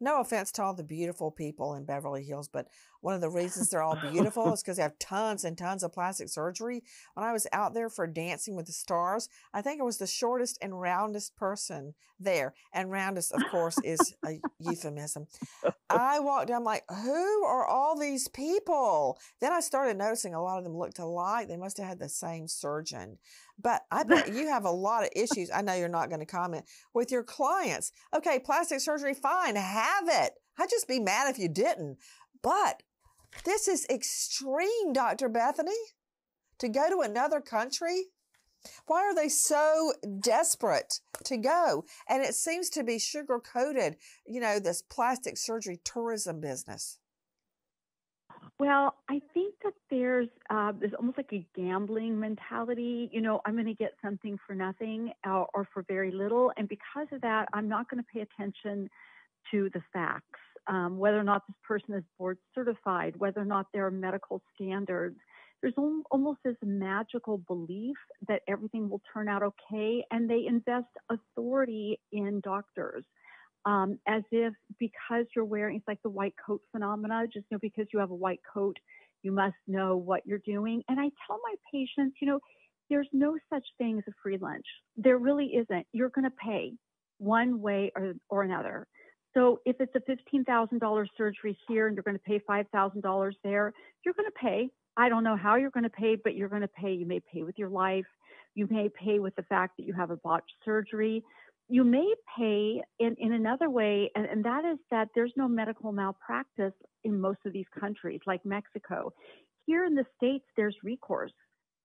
No offense to all the beautiful people in Beverly Hills, but one of the reasons they're all beautiful is because they have tons and tons of plastic surgery. When I was out there for Dancing with the Stars, I think I was the shortest and roundest person there. And roundest, of course, is a euphemism. I walked down, I'm like, who are all these people? Then I started noticing a lot of them looked alike. They must have had the same surgeon. But I bet you have a lot of issues. I know you're not going to comment with your clients. Okay, plastic surgery, fine, have it. I'd just be mad if you didn't. But this is extreme, Dr. Bethany, to go to another country. Why are they so desperate to go? And it seems to be sugar-coated, you know, this plastic surgery tourism business. Well, I think that there's almost like a gambling mentality. You know, I'm going to get something for nothing or for very little. And because of that, I'm not going to pay attention to the facts, whether or not this person is board certified, whether or not there are medical standards. There's almost this magical belief that everything will turn out okay. And they invest authority in doctors. As if because you're wearing, it's like the white coat phenomena, just you know, because you have a white coat, you must know what you're doing. And I tell my patients, you know, there's no such thing as a free lunch. There really isn't. You're going to pay one way or another. So if it's a $15,000 surgery here and you're going to pay $5,000 there, you're going to pay. I don't know how you're going to pay, but you're going to pay. You may pay with your life. You may pay with the fact that you have a botched surgery. You may pay in another way, and that is that there's no medical malpractice in most of these countries, like Mexico. Here in the States, there's recourse.